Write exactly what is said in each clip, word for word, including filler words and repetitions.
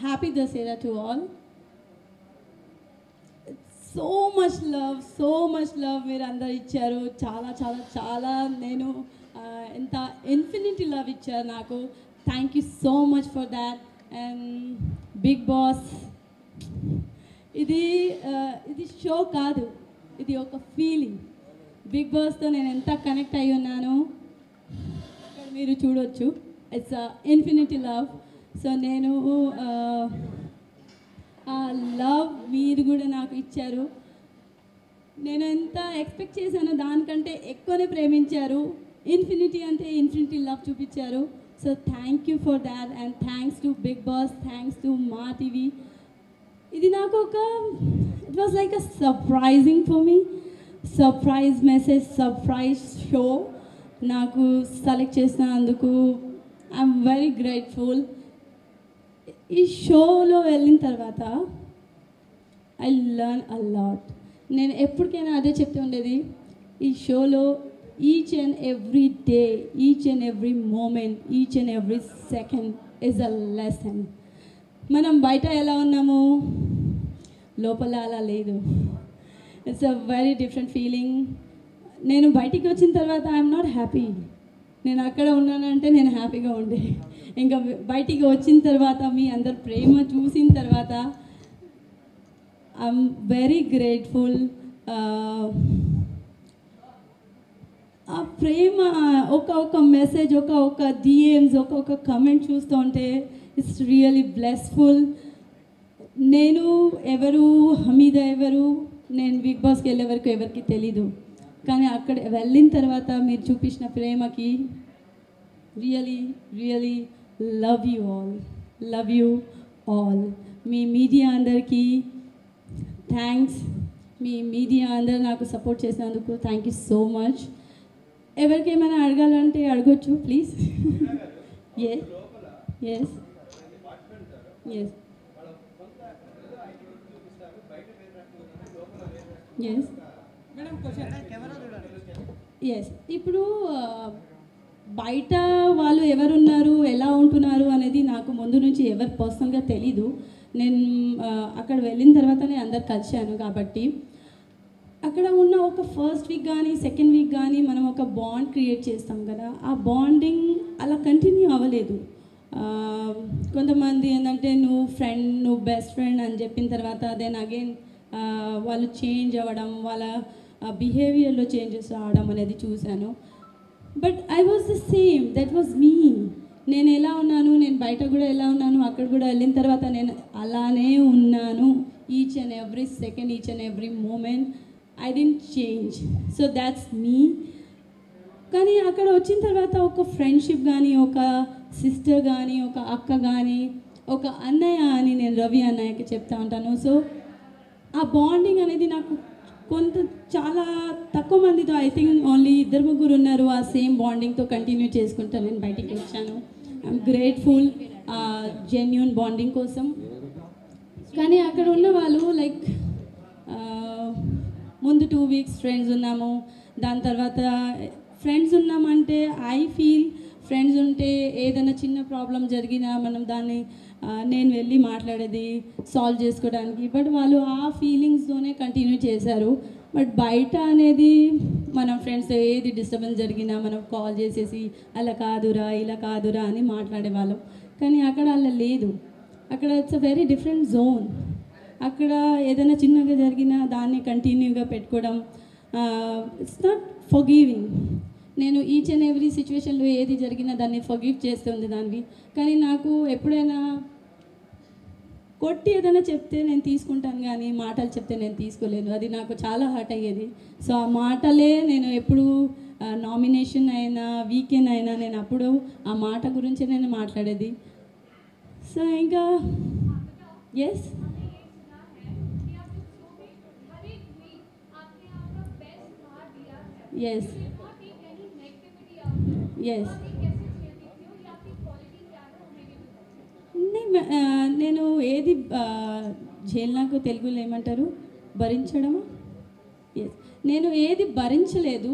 Happy Dussehra to all. So much love, so much love मेरे अंदर इच्छारो चाला चाला चाला नेनो इंता infinity love इच्छा नाको. Thank you so much for that. And Big Boss, इधि इधि show कादू, इधि ओका feeling. Big Boss तो नेन इंता connect आयो नानो. कर मेरे चूड़ोच्चू. It's a infinity love. So नेनो लव मीर गुड़े नाक इच्छारो नेनो इंता एक्सपेक्ट चेसना दान कंटे एक्कोने प्रेमिंचारो इन्फिनिटी अंते इन्फिनिटी लव चुपिचारो so thank you for that and thanks to Bigg Boss thanks to Maa TV इधर नाको का it was like a surprising for me surprise message surprise show नाको सेलेक्ट चेसना अंदुको आई एम वेरी ग्रेटफुल इस show लो वेलिन तरवाता, I learn a lot. नेन एप्पुड के ना आधे चप्पे उन्हें दी, इस शो लो each and every day, each and every moment, each and every second is a lesson. मनम बाइटा ऐलाव नमो, लोपला ऐला ले दो. It's a very different feeling. नेनु बाइटी को चिंता तरवाता, I'm not happy. नेन आकड़ा उन्ना ना अंटे नेन happy का उन्ने. इंका बाइटी को अच्छी तरवाता मी अंदर प्रेम चूसीन तरवाता आई एम वेरी ग्रेटफुल आ प्रेम ओका ओका मैसेज ओका ओका डीएम्स ओका ओका कमेंट चूस्त उंटे इट्स रियली ब्लेसफुल नेनु एवरू हमीद एवरू नेनु बिग बॉस के एवरकु एवरकी तेलिदु कानी अक्कड वेल्लिन तरवाता मीरु चूपिंచిన प्रेमकी really really love you all love you all me media andar ki thanks me media andar naaku support chesinanduku thank you so much everke mana adagalante adagochu please yes yes yes yes madam question camera chudandi yes ippudu बाइटा वालो एवर उन्नारू एला उन्टुनारू अनेदी नाको मंदु नुंची ever personal का तेलीदू नेन अकड़ valine तरवाता ने अंदर culture काबट्टी अकड़ा उन्ना ओका फर्स्ट वीक गानी सेकंड वीक गानी मनम ओका बॉन्ड क्रिएट चेस्ताम कदा आ बॉन्डिंग अला कंटिन्यू अवलेदू कोंतमंदी एंदंटे नु फ्रेंड नु बेस्ट फ्रेंड अनि चेप्पिन तरवाता देन अगेन वाळ्ळु चेंज अवडम वाळ्ळ बिहेवियर लो चेंजेस रावडम अनेदी चूसानु But I was the same. That was me. Nen ela unnanu, nen baita kuda ela unnanu, akkada kuda ellin tarvata nen alane unnanu each and every second, each and every moment. I didn't change. So that's me. Kani akkada ochin tarvata oka friendship gaani, oka sister gaani, oka akka gaani, oka annaya ani nen Ravi annayaki chepta untanu. So aa bonding anedi naaku कौन तो चाला तको मंदी तो I think only इधर मुगुरु नरुआ same bonding तो continue चेस कुंटन इन बाइटी केचानो I'm grateful genuine bonding कोसम काने आकर उन्ना वालो like मुंदे two weeks friends उन्ना मो दान तरवाता friends उन्ना मानते I feel friends उन्टे ये दना चिन्ना problem जर्गी ना मनम दाने నేను వెళ్ళి మాట్లాడేది సాల్వ్ చేసుకోవడానికి బట్ వాళ్ళు ఆ ఫీలింగ్స్తోనే కంటిన్యూ చేశారు బట్ బయట అనేది మనం ఫ్రెండ్స్ ఏది డిస్టర్బెన్స్ జరిగినా మనం కాల్ చేసేసి అలా కాదురా ఇలా కాదురా అని మాట్లాడేవాళ్ళం కానీ అక్కడ అలా లేదు అక్కడ it's a very different zone అక్కడ ఏదైనా చిన్నగా జరిగినా దాన్ని కంటిన్యూగా పెట్టుకోవడం ఇట్స్ నాట్ ఫర్గివింగ్ నేను ఈచ్ అండ్ ఎవ్రీ సిచ్యువేషన్లో ఏది జరిగినా దాన్ని ఫర్గివ్ చేస్తుంది దాన్ని కానీ నాకు ఎప్పుడైనా కొట్టి ఏదైనా చెప్తే నేను తీసుకుంటాను కానీ మాటలు చెప్తే నేను తీసుకోలేను అది నాకు చాలా హర్ట్ అయ్యేది సో ఆ మాటలే నేను ఎప్పుడు నామినేషన్ అయినా వీకెండ్ అయినా నేను అప్పుడు ఆ మాట గురించి నేను మాట్లాడేది సో ఇంకా ఎస్ ఎస్ यस नहीं नैन यदि झेलना को तेलुगु लेमंटारू भरिंचडमा यस नैन यदि भरिंचलेदु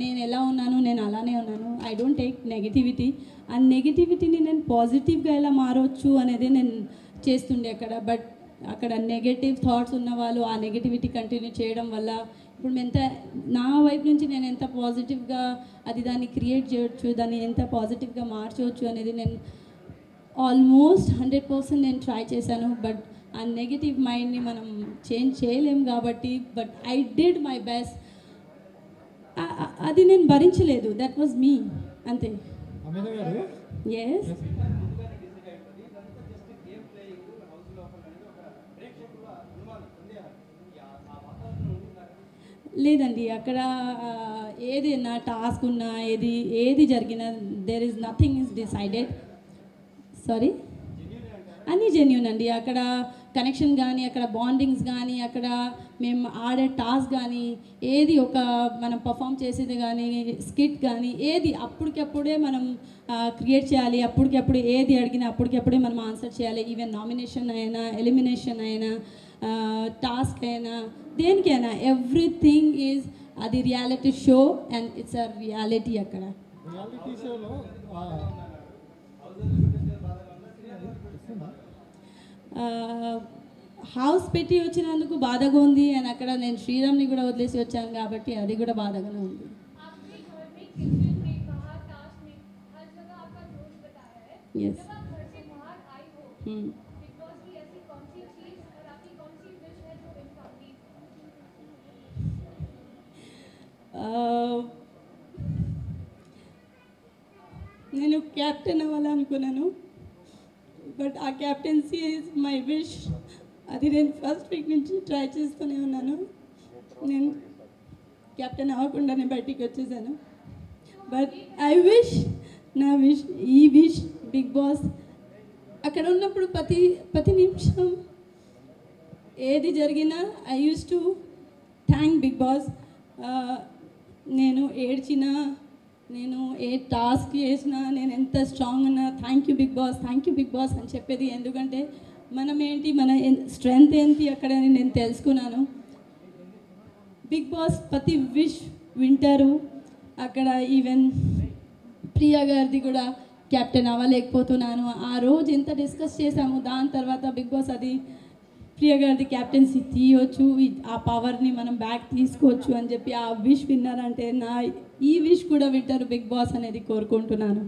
नेनु एला उन्नानु नेनु अलाने उन्नानु I don't take negativity आ नेगेटिविटी नि नेनु पॉजिटिव गा एला मारोच्चु अनेदि नेनु చేస్తుండే అక్కడ బట్ అక్కడ నెగటివ్ థాట్స్ ఉన్న వాళ్ళు ఆ నెగటివిటీ కంటిన్యూ చేయడం వల్ల ఇప్పుడు ఎంత నా వైపు నుంచి నేను ఎంత పాజిటివ్గా అది దాన్ని క్రియేట్ చేయొచ్చు దాన్ని ఎంత పాజిటివ్గా మార్చవచ్చు అనేది నేను ఆల్మోస్ట్ హండ్రెడ్ పర్సెంట్ నేను ట్రై చేశాను బట్ ఆ నెగటివ్ మైండ్ని మనం చేంజ్ చేయలేం కాబట్టి but I did my best అది నేను భరించలేదు దట్ వాజ్ మీ అంతే ఎస్ లేదండి అక్కడ ఏది నా టాస్క్ ఉన్నా ఏది ఏది జరిగినా there is nothing is decided sorry అన్నీ జెన్యూన్ అండి అక్కడ కనెక్షన్ కానీ అక్కడ బాండింగ్స్ కానీ అక్కడ మేము ఆడే టాస్క్ కానీ ఏది ఒక మనం పర్ఫామ్ చేసేది కానీ స్కిట్ కానీ ఏది అప్పటికప్పుడే మనం క్రియేట్ చేయాలి అప్పటికప్పుడు ఏది అడిగినా అప్పటికప్పుడే మనం ఆన్సర్ చేయాలి ఈవెన్ నామినేషన్ అయినా ఎలిమినేషన్ అయినా టాస్క్ అయినా దేనికైనా ఎవ్రీథింగ్ ఈజ్ అది reality show and it's a reality అక్కడ హౌస్ పెట్టి వచ్చినందుకు బాధగా ఉంది అండ్ అక్కడ నేను శ్రీరామ్ని కూడా వదిలేసి వచ్చాను కాబట్టి అది కూడా బాధగానే ఉంది నేను క్యాప్టెన్ అవ్వాలనుకున్నాను బట్ ఆ క్యాప్టెన్సీ ఈజ్ మై విష్ అది నేను ఫస్ట్ వీక్ నుంచి ట్రై చేస్తూనే ఉన్నాను నేను క్యాప్టెన్ అవ్వకుండానే బయటికి వచ్చేసాను బట్ ఐ విష్ నా విష్ ఈ విష్ బిగ్ బాస్ అక్కడ ఉన్నప్పుడు ప్రతి ప్రతి నిమిషం ఏది జరిగినా I use to thank Bigg Boss నేను ఏడ్చినా నేను ఏ టాస్క్ చేసినా నేను ఎంత స్ట్రాంగ్ ఉన్నా thank you Bigg Boss thank you Bigg Boss అని చెప్పేది ఎందుకంటే మనం ఏంటి మన స్ట్రెంగ్త్ ఏంటి అక్కడ నేను తెలుసుకున్నాను బిగ్ బాస్ ప్రతి విష్ వింటారు అక్కడ ఈవెన్ ప్రియా గారిది కూడా క్యాప్టెన్ అవ్వలేకపోతున్నాను ఆ రోజు ఎంత డిస్కస్ చేశాము దాని తర్వాత బిగ్ బాస్ అది ప్రియా గారిది క్యాప్టెన్సీ తీయవచ్చు ఆ పవర్ని మనం బ్యాక్ తీసుకోవచ్చు అని చెప్పి ఆ విష్ విన్నారంటే నా ఈ విష్ కూడా వింటారు బిగ్ బాస్ అనేది కోరుకుంటున్నాను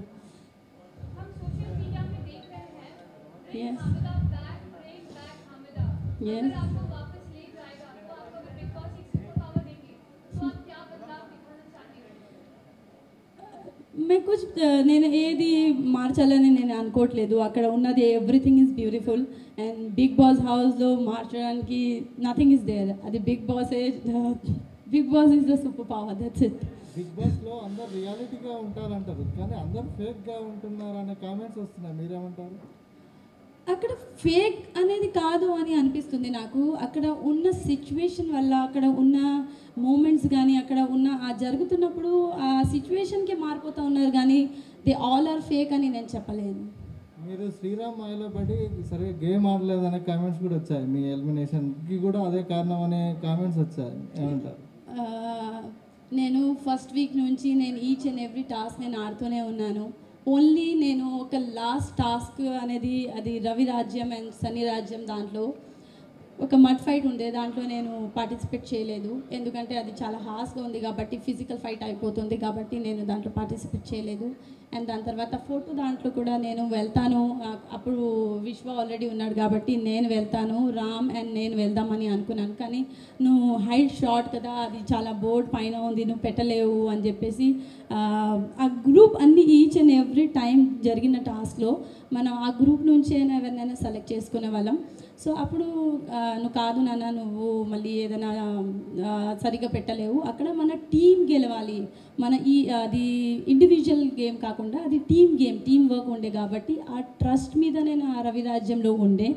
మే కుచ్ నేను ఏది మార్చాలని నేను అనుకోవట్లేదు అక్కడ ఉన్నది everything is beautiful and Bigg Boss హౌస్లో మార్చడానికి నథింగ్ ఈజ్ దేర్ అది Bigg Boss Bigg Boss is the super power that's it Bigg బాస్లో అందరు రియాలిటీగా ఉంటారంటారు కానీ అందరు ఫేక్గా ఉంటున్నారు అనే కామెంట్స్ వస్తున్నాయి మీరేమంటారు అక్కడ ఫేక్ అనేది కాదు అని అనిపిస్తుంది నాకు అక్కడ ఉన్న సిచ్యువేషన్ వల్ల అక్కడ ఉన్న మూమెంట్స్ కానీ అక్కడ ఉన్న ఆ జరుగుతున్నప్పుడు ఆ సిచ్యువేషన్కి మారిపోతూ ఉన్నారు కానీ దే ఆల్ ఆర్ ఫేక్ అని నేను చెప్పలేను మీరు శ్రీరామ్ మాయలో పడి సరిగ్గా గేమ్ ఆడలేదనే కామెంట్స్ కూడా వచ్చాయి మీ ఎలిమినేషన్కి కూడా అదే కారణం అనే కామెంట్స్ వచ్చాయి ఏమంటారు నేను ఫస్ట్ వీక్ నుంచి నేను ఈచ్ అండ్ ఎవ్రీ టాస్క్ నేను ఆడుతూనే ఉన్నాను ఓన్లీ నేను ఒక లాస్ట్ టాస్క్ అనేది అది రవి రాజ్యం అండ్ సని రాజ్యం దాంట్లో ఒక మడ్ ఫైట్ ఉండే దాంట్లో నేను పార్టిసిపేట్ చేయలేదు ఎందుకంటే అది చాలా హాస్గా ఉంది కాబట్టి ఫిజికల్ ఫైట్ అయిపోతుంది కాబట్టి నేను దాంట్లో పార్టిసిపేట్ చేయలేదు అండ్ దాని తర్వాత ఫోటో దాంట్లో కూడా నేను వెళ్తాను అప్పుడు విశ్వ ఆల్రెడీ ఉన్నాడు కాబట్టి నేను వెళ్తాను రామ్ అండ్ నేను వెళ్దామని అనుకున్నాను కానీ నువ్వు హైట్ షార్ట్ కదా అది చాలా బోర్డ్ పైన ఉంది నువ్వు పెట్టలేవు అని చెప్పేసి ఆ గ్రూప్ అన్ని ఈచ్ అండ్ ఎవ్రీ టైం జరిగిన టాస్క్లో మనం ఆ గ్రూప్ నుంచి అయినా ఎవరినైనా సెలెక్ట్ చేసుకునే వాళ్ళం సో అప్పుడు నువ్వు కాదు నాన్న నువ్వు మళ్ళీ ఏదైనా సరిగ్గా పెట్టలేవు అక్కడ మన టీం గెలవాలి మన ఈ అది ఇండివిజువల్ గేమ్ కాకుండా అది టీం గేమ్ టీం వర్క్ ఉండే కాబట్టి ఆ ట్రస్ట్ మీద నేను ఆ రవి రాజ్యంలో ఉండే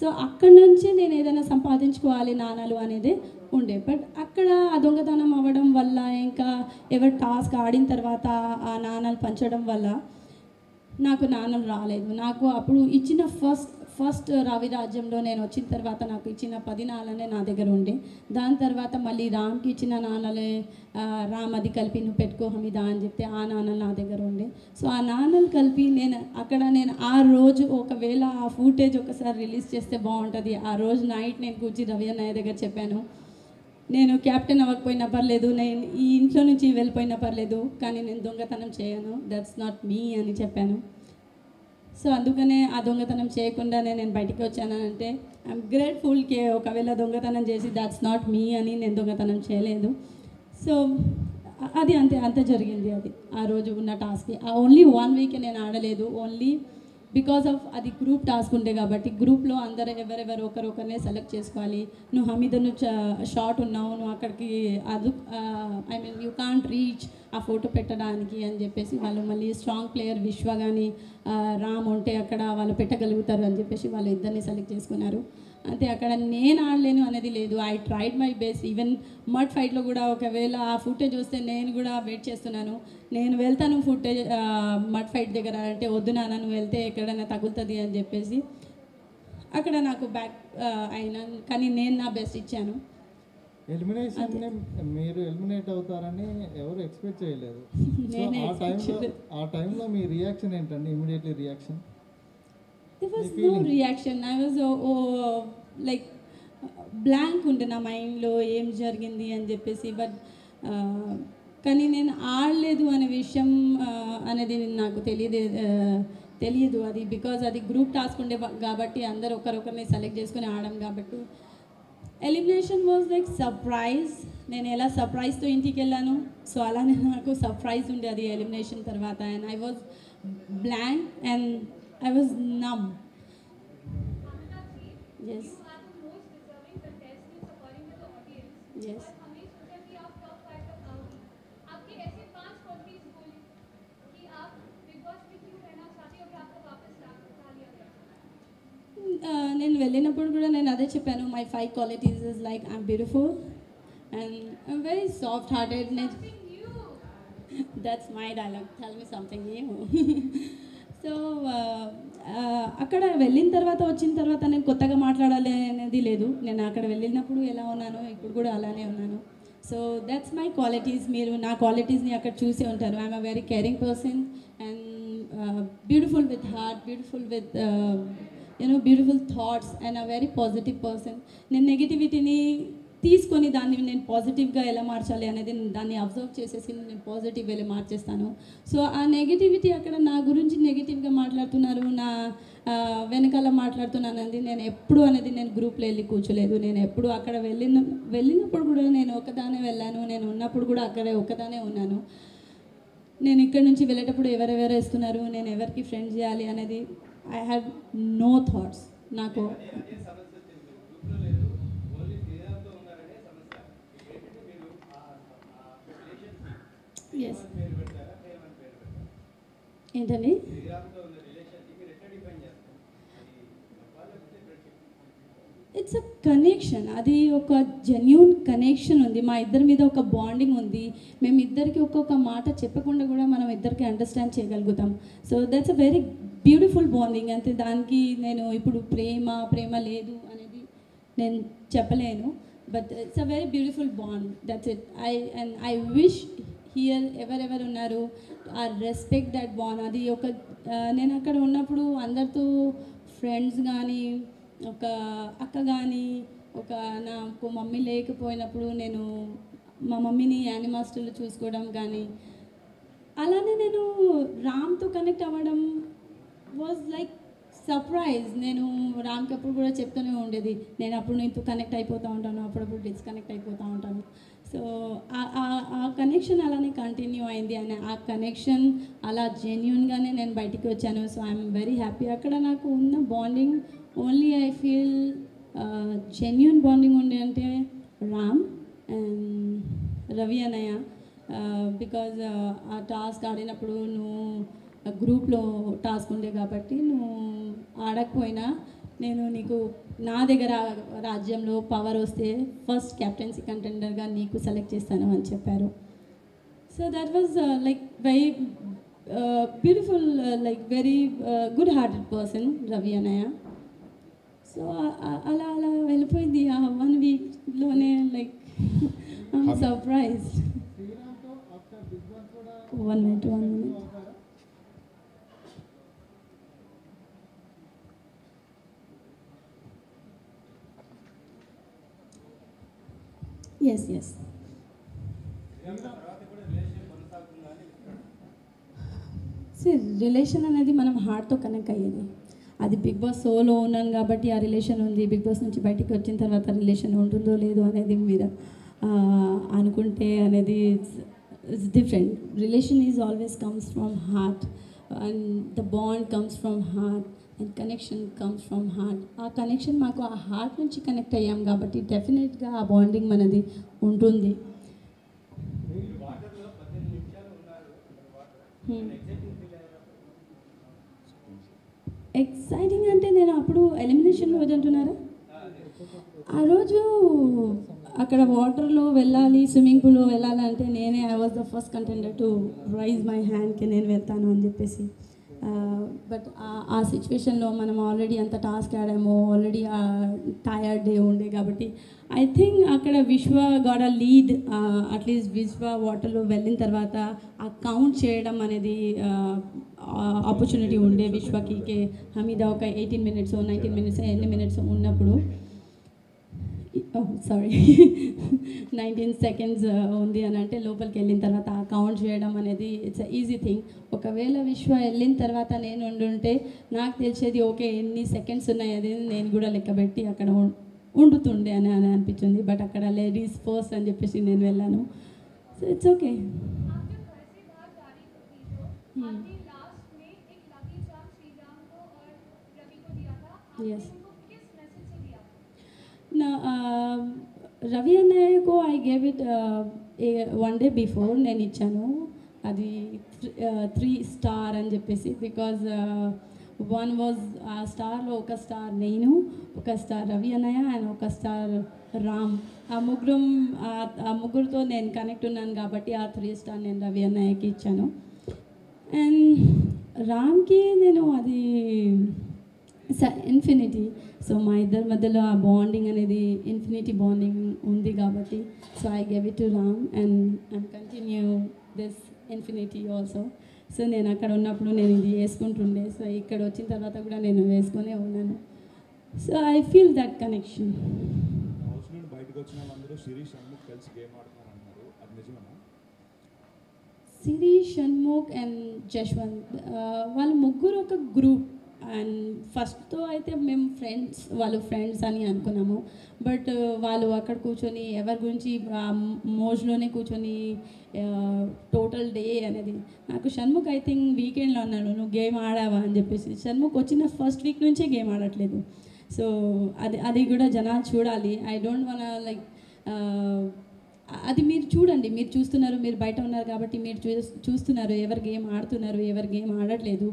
సో అక్కడ నుంచే నేను ఏదైనా సంపాదించుకోవాలి నాణాలు అనేది ఉండే బట్ అక్కడ ఆ దొంగతనం అవ్వడం వల్ల ఇంకా ఎవరి టాస్క్ ఆడిన తర్వాత ఆ నాణాలు పంచడం వల్ల నాకు నాణాలు రాలేదు నాకు అప్పుడు ఇచ్చిన ఫస్ట్ फस्ट रवि राज्य में नैन वर्वा पद नाले ना दर उ दाने तरह मल्ल राम की इच्छा नाले राम अभी कल पेको हमीदा अच्छे आ नाल ना दर उ सो आ नाल कल नैन अन आ रोज और फूटेज रिलीज़ बहुत आ रोज नाइट नैन कुर्ची रवि अन्न दर चपाँ नैन कैप्टन अवकना पर्वे नैन इंट्लों वेल्लिपोना पर्वे का दोंगतनम चयन दैट्स नॉट मी अनी चेप्पानु सो अंदुकने आ दोंगतनम चेयकुंडाने नेनु बयटिकी वच्चानंटे आई एम ग्रेटफुल के ओकवेळ दोंगतनम चेसी दैट्स नॉट मी अनि नेनु दोंगतनम चेयलेदु सो अदि अंते अंत जरिगिंदि अदि आ रोजु उन्न टास्क आ ओन्ली वन वीक नेनु आडलेदु ओन्ली बिकाज आफ् अदि ग्रूप टास्क उंडे काबट्टी ग्रूप लो अंदरू एवरेवरु ओकरु ओकर्ने सेलेक्ट चेसुकोवाली नु हमीदनु शार्ट उन्नावु नु अक्कडकी I mean you can't reach आ फोटो पेट्टडानिकी अनि चेप्पेसी वाळ्ळु मल्ली स्ट्रांग प्लेयर विश्व गानी राम उंटे अक्कड वाळ्ळु पेट्टगलुगुतारु अनि चेप्पेसी वाळ्ळु इद्दर्नी सेलेक्ट चेसुकुन्नारु अंते अक्कड नेनु आडलेनु अनेदी लेदु I tried my best even mud fight लो कूडा ओकवेळ आ फुटेज वस्ते नेनु कूडा वेट चेस्तुन्नानु नेनु वेल्तानु फुटेज मड फाइट दग्गर अंटे वद्दु नाना नु वेल्ते एक्कडना तगुलुतदी अनि चेप्पेसी अक्कड नाकु बैक अयिना कानी नेनु ना बेस्ट इच्चानु ఎలిమినేషన్ ని మీరు ఎలిమినేట్ అవుతారని ఎవరు ఎక్స్‌పెక్ట్ చేయలేదు సో ఆ టైం లో ఆ టైం లో మీ రియాక్షన్ ఏంటండి immediately reaction there was no reaction I was like blank ఉండే నా మైండ్ లో ఏం జరిగింది అని చెప్పేసి బట్ కానీ నేను ఆడలేదు అనే విషయం అనేది నాకు తెలియదు తెలియదు అది బికాజ్ అది గ్రూప్ టాస్క్ ఉండే కాబట్టి అందరూ ఒకరొకరిని సెలెక్ట్ చేసుకొని ఆడడం కాబట్టి एलिमिनेशन वाज लाइक सरप्राइज नेनु एला सरप्राइज तो इंटिकेल्लानु सो अलाने नाकु सरप्राइज उंडदि एलिमिनेशन तर्वात and I was blank and I was numb yes yes నేను వెళ్ళినప్పుడు కూడా నేను అదే చెప్పాను my five qualities is like I am beautiful and I am very soft hearted that's my dialogue tell me something new so అక్కడ వెళ్ళిన తర్వాత వచ్చిన తర్వాత నేను కొత్తగా మాట్లాడాలి అనేది లేదు నేను అక్కడ వెళ్ళినప్పుడు ఎలా ఉన్నానో ఇప్పుడు కూడా అలానే ఉన్నాను సో దట్స్ మై క్వాలిటీస్ మీరు నా క్వాలిటీస్ ని అక్కడ చూసి ఉంటారు I am a very caring person and beautiful with heart beautiful with you know beautiful thoughts and a very positive person nen negativity ni teeskoni danni nen positive ga ela marchali anedi danni observe chesesi nen positive vele marchestanu so aa negativity akada na gurinchi negative ga maatladutunnaru na venakala maatladutunnan anedi nen eppudu anedi nen group lo elli koocholedu nen eppudu akada vellina vellinappudu kuda nen okadane vellanu nen unnappudu kuda akade okadane unnanu nen ikkadi nunchi velletepudu evaru evaru istunaru nen everki friend cheyali anedi I had no thoughts nako yes entani it's a connection adi oka genuine connection undi ma iddaru meeda oka bonding undi mem iddariki okkoka maata cheppakunda kuda manam iddariki understand cheyagalgutam so that's a very beautiful bonding అంటే దానికి నేను ఇప్పుడు ప్రేమ ప్రేమ లేదు అనేది నేను చెప్పలేను but it's a very beautiful bond that's it I and I wish here ఎవరెవరు ఉన్నారు ఆ రెస్పెక్ట్ దట్ బాండ్ అది ఒక నేను అక్కడ ఉన్నప్పుడు అందరితో ఫ్రెండ్స్ కానీ ఒక అక్క కానీ ఒక నాకు మమ్మీ లేకపోయినప్పుడు నేను మా మమ్మీని యానిమాస్టర్లు చూసుకోవడం కానీ అలానే నేను రామ్తో కనెక్ట్ అవ్వడం was like surprise nenu ram kapur kuda cheptune undedi nenu appudu ninto connect ayipotu untanu appudu disconnect ayipotu untanu so aa aa connection alane continue ayindi and aa connection ala genuine ga ne nenu bayitiki vachanu so I am very happy akada naaku unna bonding only I feel uh, genuine bonding undi ante ram and ravi anaya uh, because uh, aa task adinappudu nu గ్రూప్లో task ఉండే కాబట్టి నువ్వు ఆడకపోయినా నేను నీకు నా దగ్గర రాజ్యంలో power వస్తే ఫస్ట్ కెప్టెన్సీ కంటెండర్గా నీకు సెలెక్ట్ చేస్తాను అని చెప్పారు so that was like very beautiful like very good hearted person Ravi అన్నయ్య So Allah Allah help me diya one week lone like I'm surprised. One minute, one minute. Yes, yes. See, relation అనేది మనం heart తో connect అయ్యేది. అది Bigg boss solo ఉన్నాను కాబట్టి ఆ relation ఉంది. బిగ్ బాస్ నుంచి బయటికి వచ్చిన తర్వాత రిలేషన్ ఉంటుందో లేదో అనేది మీరు అనుకుంటే అనేది it's different. Relation is always comes from heart and the bond comes from heart and connection comes from heart. ఆ కనెక్షన్ మాకు ఆ హార్ట్ నుంచి కనెక్ట్ అయ్యాం కాబట్టి డెఫినెట్గా ఆ బాండింగ్ మనది ఉంటుంది. ఎక్సైటింగ్ అంటే నేను అప్పుడు ఎలిమినేషన్ రోజు అంటున్నారా, ఆ రోజు అక్కడ వాటర్లో వెళ్ళాలి, స్విమ్మింగ్ పూల్లో వెళ్ళాలంటే నేనే I was the first contender to raise my హ్యాండ్కి నేను వెళ్తాను అని చెప్పేసి. బట్ ఆ సిచ్యువేషన్లో మనం ఆల్రెడీ అంత టాస్క్ ఆడాము, ఆల్రెడీ ఆ టైర్డ్ డే ఉండే కాబట్టి ఐ థింక్ అక్కడ విశ్వ గాడ లీడ్. అట్లీస్ట్ విశ్వ వాటర్లో వెళ్ళిన తర్వాత ఆ కౌంట్ చేయడం అనేది ఆపర్చునిటీ ఉండే విశ్వకి. కే హమీదా ఒక ఎయిటీన్ మినిట్స్ నైన్టీన్ మినిట్స్ ఎన్ని మినిట్స్ ఉన్నప్పుడు సారీ నైన్టీన్ సెకండ్స్ ఉంది అని అంటే లోపలికి వెళ్ళిన తర్వాత కౌంట్ చేయడం అనేది ఇట్స్ ఈజీ థింగ్. ఒకవేళ విశ్వ వెళ్ళిన తర్వాత నేను ఉండుంటే నాకు తెలిసేది ఓకే ఎన్ని సెకండ్స్ ఉన్నాయి అది నేను కూడా లెక్కబెట్టి అక్కడ ఉండుతుండే అని అని అనిపించింది. బట్ అక్కడ లేడీస్ ఫస్ట్ అని చెప్పేసి నేను వెళ్ళాను. So it's okay. ఎస్ ना रवि अने को I gave it one day before నేను ఇచ్చాను అది త్రీ స్టార్ అని చెప్పేసి. బికాజ్ వన్ వాజ్ ఆ స్టార్లో ఒక స్టార్ నేను, ఒక స్టార్ రవి అన్నయ్య అండ్ ఒక స్టార్ రామ్. ఆ ముగ్గురు ఆ ముగ్గురుతో నేను కనెక్ట్ ఉన్నాను కాబట్టి ఆ త్రీ స్టార్ నేను రవి అన్నయ్యకి ఇచ్చాను. అండ్ రామ్కి నేను అది ఇన్ఫినిటీ. సో మా ఇద్దరి మధ్యలో ఆ బాండింగ్ అనేది ఇన్ఫినిటీ బాండింగ్ ఉంది కాబట్టి so I gave it to Ram and and continue this infinity also. So నేను అక్కడ ఉన్నప్పుడు నేను ఇది వేసుకుంటుండే, సో ఇక్కడ వచ్చిన తర్వాత కూడా నేను వేసుకునే ఉన్నాను. So I feel that connection. Siri, Shanmukh and Jaswanth వాళ్ళు ముగ్గురు ఒక గ్రూప్. అండ్ ఫస్ట్తో అయితే మేము ఫ్రెండ్స్, వాళ్ళు ఫ్రెండ్స్ అని అనుకున్నాము. బట్ వాళ్ళు అక్కడ కూర్చొని ఎవరి గురించి మోజ్లోనే కూర్చొని టోటల్ డే అనేది. నాకు షణ్ముఖ్ ఐ థింక్ వీకెండ్లో అన్నాడు నువ్వు గేమ్ ఆడావా అని చెప్పేసి. షణ్ముఖ్ వచ్చిన ఫస్ట్ వీక్ నుంచే గేమ్ ఆడట్లేదు. సో అది అది కూడా జనాలు చూడాలి. ఐ డోంట్ వాంట్ లైక్ అది మీరు చూడండి, మీరు చూస్తున్నారు, మీరు బయట ఉన్నారు కాబట్టి మీరు చూ చూస్తున్నారు ఎవరు గేమ్ ఆడుతున్నారు, ఎవరు గేమ్ ఆడట్లేదు.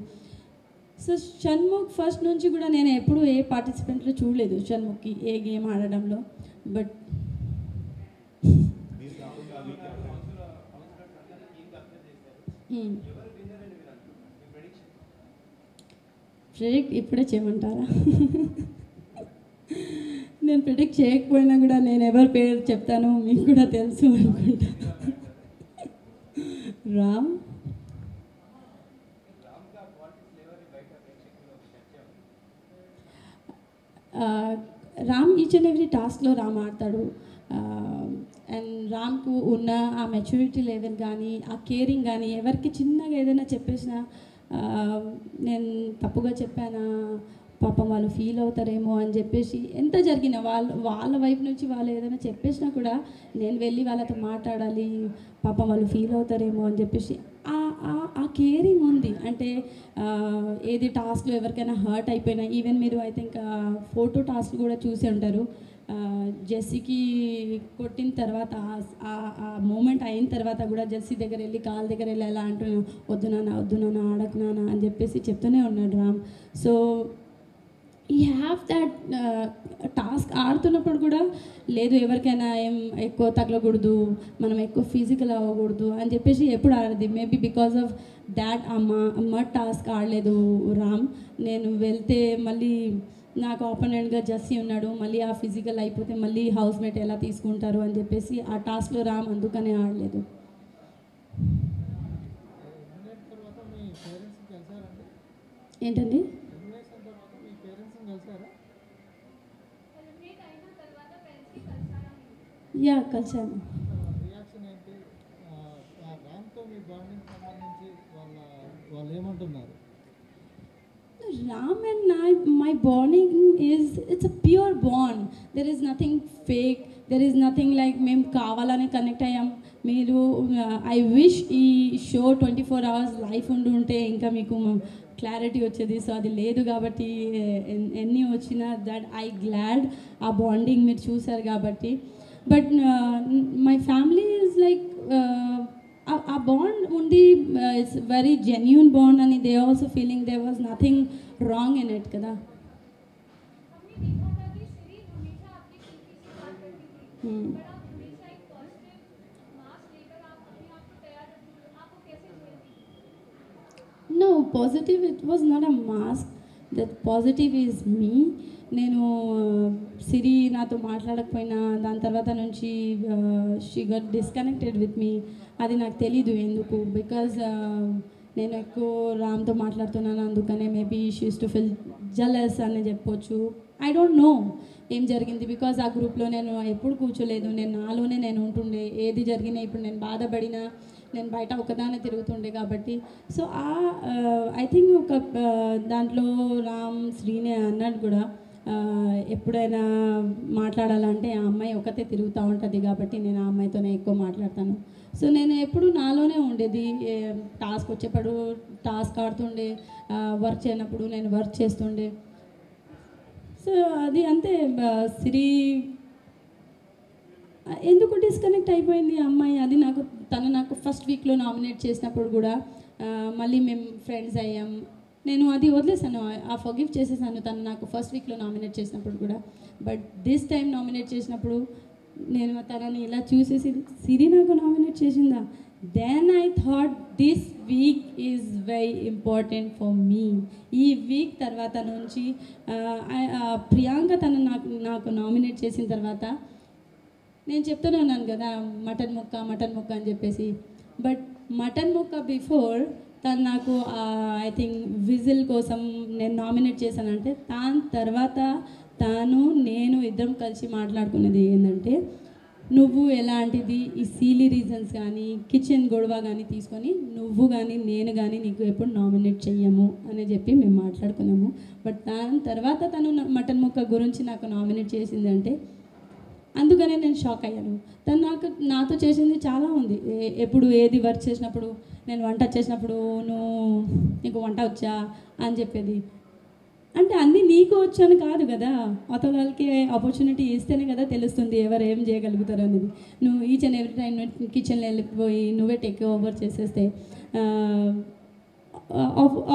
సో షణ్ముఖ్ ఫస్ట్ నుంచి కూడా నేను ఎప్పుడూ ఏ పార్టిసిపెంట్లో చూడలేదు షణ్ముఖ్కి ఏ గేమ్ ఆడడంలో. బట్ ప్రిడిక్ట్ ఇప్పుడే చేయమంటారా? నేను ప్రిడిక్ట్ చేయకపోయినా కూడా నేను ఎవరి పేరు చెప్తాను మీకు కూడా తెలుసు అనుకుంటా. Ram Ram each and every టాస్క్లో రామ్ ఆడతాడు. అండ్ రామ్కు ఉన్న ఆ మెచ్యూరిటీ లెవెల్ కానీ ఆ కేరింగ్ కానీ ఎవరికి చిన్నగా ఏదైనా చెప్పేసినా నేను తప్పుగా చెప్పానా, పాపం వాళ్ళు ఫీల్ అవుతారేమో అని చెప్పేసి ఎంత జరిగినా వాళ్ళు వాళ్ళ వైపు నుంచి వాళ్ళు ఏదైనా చెప్పేసినా కూడా నేను వెళ్ళి వాళ్ళతో మాట్లాడాలి, పాపం వాళ్ళు ఫీల్ అవుతారేమో అని చెప్పేసి ఆ కేరింగ్ ఉంది. అంటే ఏది టాస్క్లో ఎవరికైనా హర్ట్ అయిపోయినా, ఈవెన్ మీరు ఐ థింక్ ఫోటో టాస్క్ కూడా చూసే ఉంటారు. జెస్సీకి కొట్టిన తర్వాత ఆ మూమెంట్ అయిన తర్వాత కూడా జెస్సీ దగ్గర వెళ్ళి కాళ్ళ దగ్గర వెళ్ళి అలా అంటున్నాను, వద్దు నాన్న వద్దు నాన్న ఆడకున్నానా అని చెప్పేసి చెప్తూనే ఉన్నాడు రామ్. సో ఈ హ్యావ్ దట్ టాస్క్ ఆడుతున్నప్పుడు కూడా లేదు ఎవరికైనా ఏం ఎక్కువ తగలకూడదు, మనం ఎక్కువ ఫిజికల్ అవ్వకూడదు అని చెప్పేసి ఎప్పుడు ఆడది. మేబీ బికాస్ ఆఫ్ దాట్ అమ్మ అమ్మ టాస్క్ ఆడలేదు రామ్. నేను వెళ్తే మళ్ళీ నాకు ఆపోనెంట్గా జస్సీ ఉన్నాడు, మళ్ళీ ఆ ఫిజికల్ అయిపోతే మళ్ళీ హౌస్ మేట్ ఎలా తీసుకుంటారు అని చెప్పేసి ఆ టాస్క్లో రామ్ అందుకనే ఆడలేదు. ఏంటండి యా కలిసాను. Ram and I, my bonding is, it's a pure bond. There is nothing fake. There is nothing like, ma'am, kavalane connect ayyam. Meeru, I wish ee show twenty-four hours life undu unte inka meeku clarity vachedi. So adi ledu kabatti enni vachina that I glad aa bonding meer chusaru kabatti. But uh, my family is like uh, a bond undi, uh, it's very genuine bond and they also feeling there was nothing wrong in it kada. हमने देखा था कि series हमेशा आपकी TV से बात करती थी, पर आप हमेशा एक पॉजिटिव मार्क्स लेकर आप अपने आप को तैयार रखती थी. आपको कैसे मिली? No positive, it was not a mask. That positive is me. నేను సిరి నాతో మాట్లాడకపోయినా దాని తర్వాత నుంచి she got disconnected with me. అది నాకు తెలీదు ఎందుకు, బికాజ్ నేను ఎక్కువ రామ్తో మాట్లాడుతున్నాను అందుకనే maybe she use to feel jealous అని చెప్పొచ్చు. ఐ డోంట్ నో ఏం జరిగింది, బికాజ్ ఆ గ్రూప్లో నేను ఎప్పుడు కూర్చోలేదు, నేను నాలోనే నేను ఉంటుండే, ఏది జరిగినా ఇప్పుడు నేను బాధపడినా నేను బయట ఒకదానే తిరుగుతుండే కాబట్టి. సో ఆ ఐ థింక్ ఒక దాంట్లో రామ్ శ్రీనే అన్నాడు కూడా, ఎప్పుడైనా మాట్లాడాలంటే ఆ అమ్మాయి ఒకతే తిరుగుతూ ఉంటుంది కాబట్టి నేను ఆ అమ్మాయితోనే ఎక్కువ మాట్లాడతాను. సో నేను ఎప్పుడు నాలోనే ఉండేది, టాస్క్ వచ్చేప్పుడు టాస్క్ ఆడుతుండే, వర్క్ చేయనప్పుడు నేను వర్క్ చేస్తుండే. సో అది అంతే. సిరి ఎందుకు డిస్కనెక్ట్ అయిపోయింది అమ్మాయి, అది నాకు తను నాకు ఫస్ట్ వీక్లో నామినేట్ చేసినప్పుడు కూడా మళ్ళీ మేము ఫ్రెండ్స్ అయ్యాం. నేను అది వదిలేసాను, ఆ ఫర్గివ్ చేసేసాను తను నాకు ఫస్ట్ వీక్లో నామినేట్ చేసినప్పుడు కూడా. బట్ దిస్ టైం నామినేట్ చేసినప్పుడు నేను తనని ఇలా చూసేసి సిరి నాకు నామినేట్ చేసిందా, then I thought this week is very important for me. ఈ వీక్ తర్వాత నుంచి ప్రియాంక తను నాకు నాకు నామినేట్ చేసిన తర్వాత నేను చెప్తూనే ఉన్నాను కదా మటన్ ముక్క మటన్ ముక్క అని చెప్పేసి. బట్ మటన్ ముక్క బిఫోర్ తను నాకు ఐ థింక్ విజిల్ కోసం నేను నామినేట్ చేశానంటే, దాని తర్వాత తాను నేను ఇద్దరం కలిసి మాట్లాడుకునేది ఏంటంటే, నువ్వు ఎలాంటిది ఈ సీలీ రీజన్స్ కానీ కిచెన్ గొడవ కానీ తీసుకొని నువ్వు కానీ నేను కానీ నీకు ఎప్పుడు నామినేట్ చెయ్యము అని చెప్పి మేము మాట్లాడుకున్నాము. బట్ దాని తర్వాత తను మటన్ ముక్క గురించి నాకు నామినేట్ చేసిందంటే అందుకనే నేను షాక్ అయ్యాను. తను నాకు నాతో చేసింది చాలా ఉంది, ఎప్పుడు ఏది వర్క్ చేసినప్పుడు నేను వంట చేసినప్పుడు నువ్వు నీకు వంట వచ్చా అని చెప్పేది. అంటే అన్నీ నీకు వచ్చాను కాదు కదా, అవతల వాళ్ళకి ఆపర్చునిటీ ఇస్తేనే కదా తెలుస్తుంది ఎవరు ఏం చేయగలుగుతారు అనేది. నువ్వు ఈచ్ అండ్ ఎవ్రీ టైం కిచెన్లో వెళ్ళిపోయి నువ్వే టేక్ ఓవర్ చేసేస్తే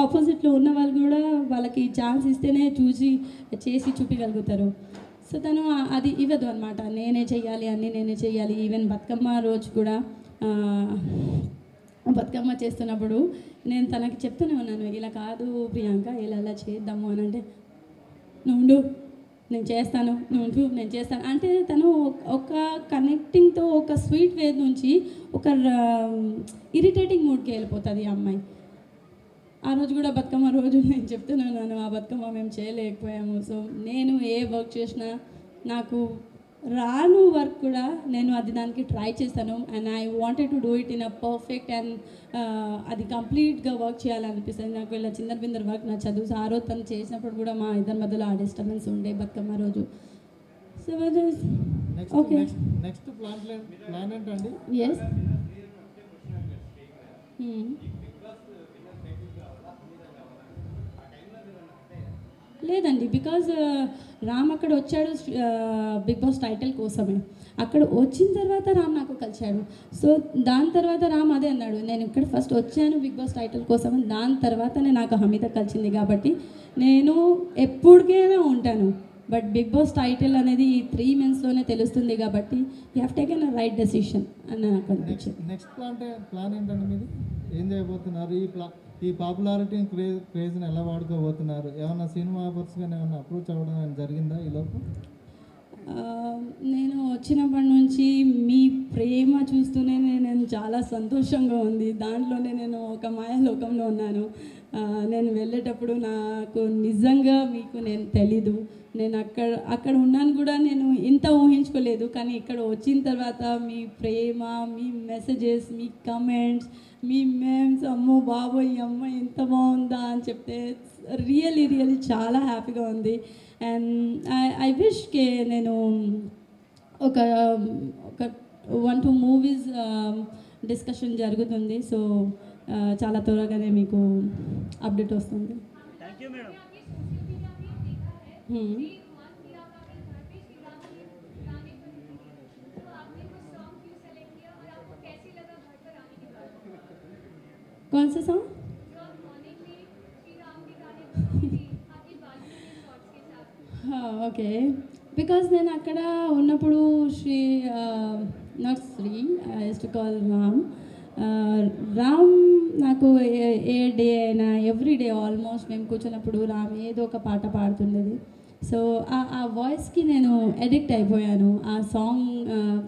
ఆపోజిట్లో ఉన్న వాళ్ళు కూడా వాళ్ళకి ఛాన్స్ ఇస్తేనే చూసి చేసి చూపించగలుగుతారు. సో తను అది ఇవ్వదు అనమాట, నేనే చెయ్యాలి అన్నీ నేనే చెయ్యాలి. ఈవెన్ బతుకమ్మ రోజు కూడా బతుకమ్మ చేస్తున్నప్పుడు నేను తనకి చెప్తూనే ఉన్నాను, ఇలా కాదు ప్రియాంక ఇలా ఇలా చేద్దాము అని. అంటే నువ్వు నేను చేస్తాను నువ్వు నేను చేస్తాను అంటే తను ఒక కనెక్టింగ్తో ఒక స్వీట్ వే నుంచి ఒక ఇరిటేటింగ్ మూడ్కి వెళ్ళిపోతుంది ఆ అమ్మాయి. ఆ రోజు కూడా బతుకమ్మ రోజు నేను చెప్తూనే ఉన్నాను ఆ బతుకమ్మ మేము చేయలేకపోయాము. సో నేను ఏ వర్క్ చేసినా నాకు రాను వర్క్ కూడా నేను అది దానికి ట్రై చేస్తాను and I wanted to do it in a perfect and అది కంప్లీట్గా వర్క్ చేయాలనిపిస్తుంది నాకు. ఇలా చిందర బిందర వర్క్ నచ్చదు. సో ఆ రోజు తను చేసినప్పుడు కూడా మా ఇద్దరి మధ్యలో ఆ డిస్టర్బెన్స్ ఉండే బతుకమ్మ రోజు. సో ఓకే నెక్స్ట్ ప్లాన్ ఏంటండి? ఎస్ లేదండి, బికాజ్ రామ్ అక్కడ వచ్చాడు బిగ్ బాస్ టైటిల్ కోసమే. అక్కడ వచ్చిన తర్వాత రామ్ నాకు కలిశాడు. సో దాని తర్వాత రామ్ అదే అన్నాడు, నేను ఇక్కడ ఫస్ట్ వచ్చాను బిగ్ బాస్ టైటిల్ కోసం, దాని తర్వాతనే నాకు హమీద కలిసింది కాబట్టి నేను ఎప్పటికైనా ఉంటాను. బట్ బిగ్ బాస్ టైటిల్ అనేది ఈ త్రీ మంత్స్లోనే తెలుస్తుంది కాబట్టి you have taken a right decision అని నాకు అనిపించింది. నెక్స్ట్ ప్లాన్ ప్లాన్ ఏంటంటే ఏం చేయబోతున్నారు ఈ ప్లాన్? పాపులారిటీ క్రేజ్ క్రేజ్ని ఎలా వాడుకోబోతున్నారు? ఏమైనా సినిమా ఆఫర్స్ గాని ఏమైనా అప్రోచ్ అవడం జరిగిందా ఈ లోపు? నేను వచ్చినప్పటి నుంచి మీ ప్రేమ చూస్తూనే నేను చాలా సంతోషంగా ఉంది. దాంట్లోనే నేను ఒక మాయాలోకంలో ఉన్నాను. నేను వెళ్ళేటప్పుడు నాకు నిజంగా మీకు నేను తెలీదు, నేను అక్కడ అక్కడ ఉన్నాను కూడా నేను ఇంత ఊహించుకోలేదు. కానీ ఇక్కడ వచ్చిన తర్వాత మీ ప్రేమ, మీ మెసేజెస్, మీ కమెంట్స్, మీ మేమ్స్, అమ్మో బాబోయ్ అమ్మ ఎంత బాగుందా అని చెప్తే రియల్లీ రియల్లీ చాలా హ్యాపీగా ఉంది. అండ్ ఐ ఐ విష్ కే నేను ఒక ఒక వన్ టూ మూవీస్ డిస్కషన్ జరుగుతుంది. సో చాలా త్వరగానే మీకు అప్డేట్ వస్తుంది. कौन सा सॉन्ग? हाँ ओके, बिकॉज నేను అక్కడ ఉన్నప్పుడు Sri not Sri I used to call Ram. Ram నాకు ఏ డే అయినా ఎవ్రీ డే ఆల్మోస్ట్ మేము కూర్చున్నప్పుడు రామ్ ఏదో ఒక పాట పాడుతుండేది. సో ఆ వాయిస్కి నేను అడిక్ట్ అయిపోయాను. ఆ సాంగ్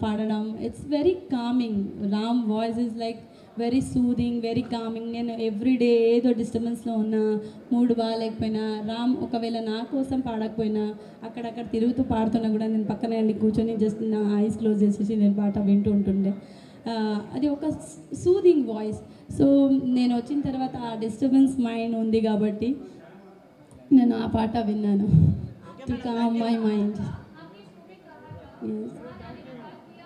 పాడడం it's very calming. Ram voice is like very soothing, very calming. నేను ఎవ్రీడే ఏదో డిస్టర్బెన్స్లో ఉన్నా, మూడ్ బాగాలేకపోయినా, రామ్ ఒకవేళ నా కోసం పాడకపోయినా అక్కడక్కడ తిరుగుతూ పాడుతున్నా కూడా నేను పక్కనే అండి కూర్చొని జస్ట్ నా ఐస్ క్లోజ్ చేసేసి నేను పాట వింటూ ఉంటుండే. అది ఒక సూదింగ్ వాయిస్. సో నేను వచ్చిన తర్వాత ఆ డిస్టర్బెన్స్ మైండ్ ఉంది కాబట్టి నేను ఆ పాట విన్నాను. To calm my mind.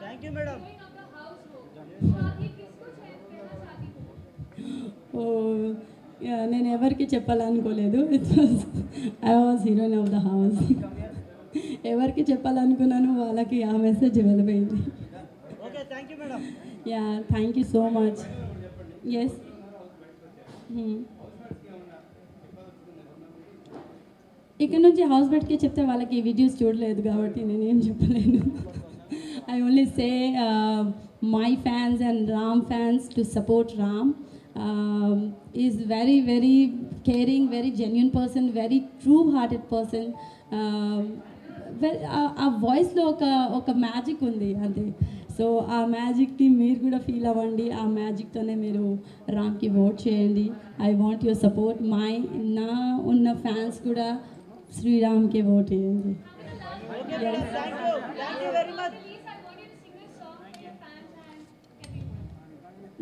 Thank you madam. నేను ఎవరికి చెప్పాలనుకోలేదు. It was I was heroine of the house. ఎవరికి చెప్పాలనుకున్నాను వాళ్ళకి ఆ మెసేజ్ వెళ్ళిపోయింది. Yeah thank you so much. Yes ఇక్కడ నుంచి హౌస్ బెట్కి చెప్తే వాళ్ళకి వీడియోస్ చూడలేదు కాబట్టి నేనేం చెప్పలేను. I only say my fans and Ram fans to support Ram. Um, is very very caring, very genuine person, very true hearted person. Um, well, our voice lo oka oka magic undi ante. So aa magic ni meer kuda feel avandi. Aa magic tone meeru Ram ki vote cheyandi. I want your support. My na unna fans kuda Sri Ram ke vote cheyandi. Thank you, thank you very much.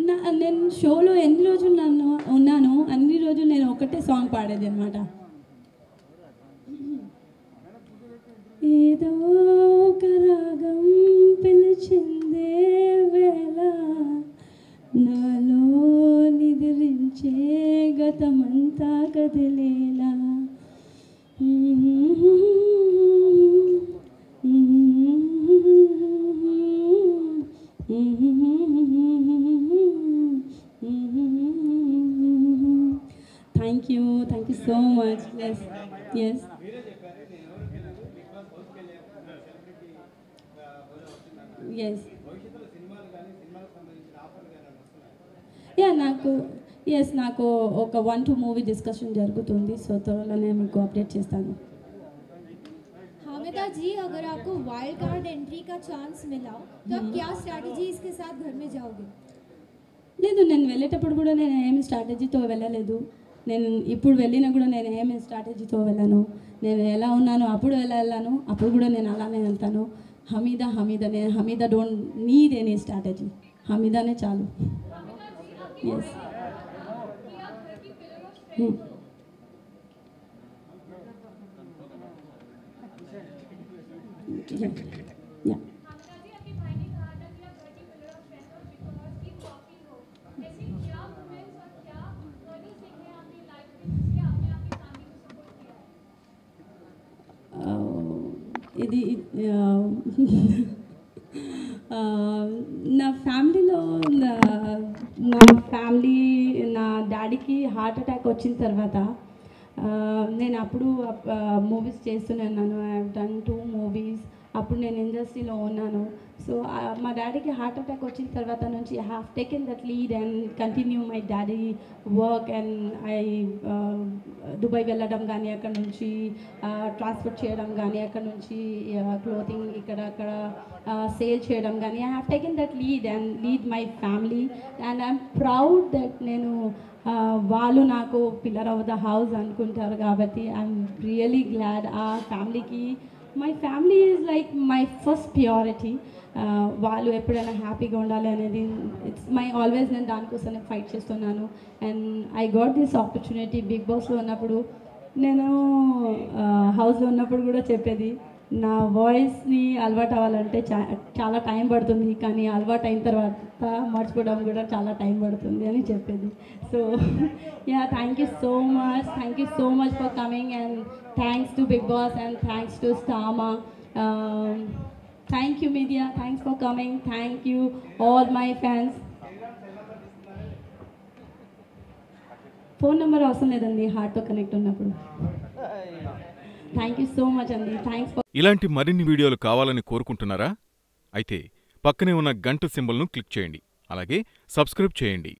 నా నేను షోలో ఎన్ని రోజులు నన్ను ఉన్నాను అన్ని రోజులు నేను ఒకటే సాంగ్ పాడేది అనమాట. ఏదో ఒక రాగం పిలిచిందే వేళ, నాలో నిద్రించే గతమంతా కదిలేలా, thank you thank you so much. yes yes yes yeah నాకు yes నాకు ఒక వన్ టూ మూవీ డిస్కషన్ జరుగుతుంది. సో త్వరలోనే మీకు అప్డేట్ చేస్తాను. हामिदा जी, अगर आपको वाइल्ड कार्ड एंट्री का चांस मिला तो आप क्या स्ट्रैटेजी इसके साथ घर में जाओगे? లేదు, నేను వెళ్ళేటప్పుడు కూడా నేను ఏమి స్ట్రాటజీతో వెళ్ళలేదు. నేను ఇప్పుడు వెళ్ళినా కూడా నేను ఏమి స్ట్రాటజీతో వెళ్ళాను. నేను ఎలా ఉన్నాను అప్పుడు ఎలా వెళ్ళాను, అప్పుడు కూడా నేను అలానే వెళ్తాను. హమీదా హమీదా నేను Hamida don't need any strategy. హమీదానే చాలు. ఎస్ ఇది నా ఫ్యామిలీలో నా ఫ్యామిలీ నా డాడీకి హార్ట్ అటాక్ వచ్చిన తర్వాత నేను అప్పుడు మూవీస్ చేస్తున్నాను. I have done two movies. అప్పుడు నేను ఇండస్ట్రీలో ఉన్నాను సో మా డాడీకి హార్ట్ అటాక్ వచ్చిన తర్వాత నుంచి I have taken that lead and continue my daddy work and I Dubai వెళ్ళడం కానీ అక్కడ నుంచి ట్రాన్స్పోర్ట్ చేయడం కానీ అక్కడ నుంచి క్లోతింగ్ ఇక్కడ అక్కడ సేల్ చేయడం కానీ I have taken that lead and lead my family and I'm proud that నేను వాళ్ళు నాకు పిల్లర్ ఆఫ్ ద హౌస్ అనుకుంటారు కాబట్టి ఐఎమ్ రియలీ గ్లాడ్ ఆ ఫ్యామిలీకి my family is like my first purity వాళ్ళు ఎప్పుడైనా హ్యాపీగా ఉండాలి అనేది ఇట్స్ మై ఆల్వేస్ నేను దానికోసమే ఫైట్ చేస్తున్నాను and I got this opportunity Bigg బాస్లో ఉన్నప్పుడు నేను హౌస్లో ఉన్నప్పుడు కూడా చెప్పేది నా వాయిస్ని అలవాటు అవ్వాలంటే చా చాలా టైం పడుతుంది కానీ అలవాటు అయిన తర్వాత మర్చిపోవడం కూడా చాలా టైం పడుతుంది అని చెప్పేది so yeah thank you so much thank you so much for coming and thanks to Bigg Boss and thanks to Star Maa thank you media thanks for coming thank you all my fans phone number అవసరం లేదండి హార్ట్తో connect ఉన్నప్పుడు thank you so much అండి thanks for ఇలాంటి మరిన్ని వీడియోలు కావాలని కోరుకుంటున్నారా అయితే పక్కనే ఉన్న గంట సింబల్ను క్లిక్ చేయండి అలాగే సబ్స్క్రైబ్ చేయండి।